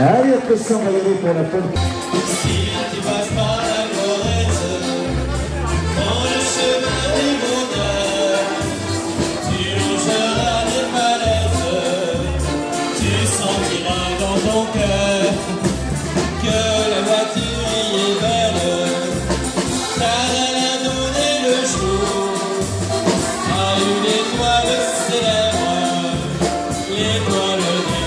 Allez, applaudissons Valérie pour la pomme. Si là tu passes par la Corrèze, prends le chemin du bonheur. Tu longeras des falaises, tu sentiras dans ton cœur que la voiture y est belle. T'as à donner le jour à une étoile célèbre, l'étoile des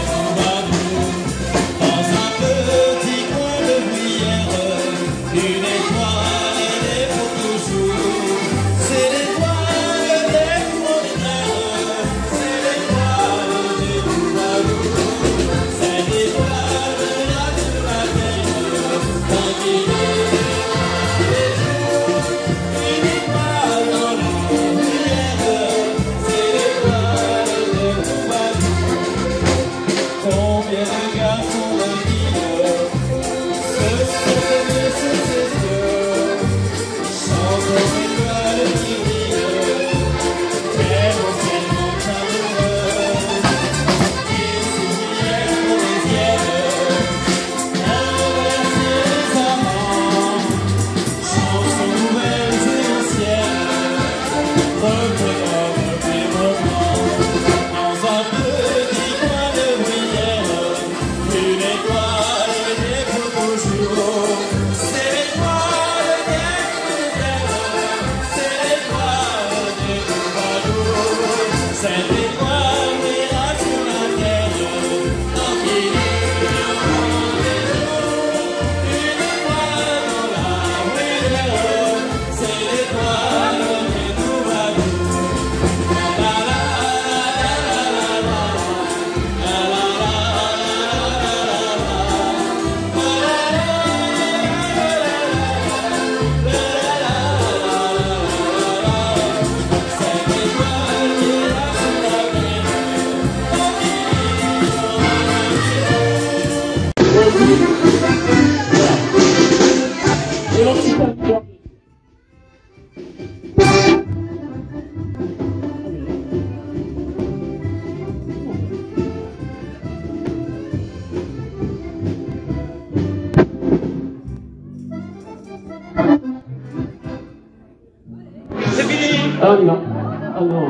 Ah non, ah non,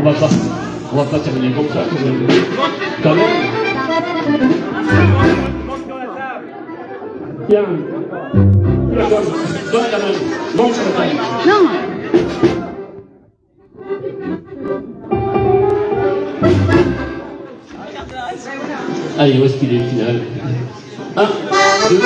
on va pas terminer comme ça quand même. Bien. Donne la main. Bon champagne. Non. Allez, où est-ce qu'il est le final? 1, 2...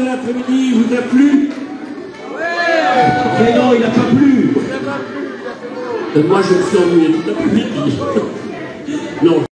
de l'après-midi, il vous a plu? Mais non, il n'a pas plu. Moi, je me suis ennuyé tout à l'heure. Non.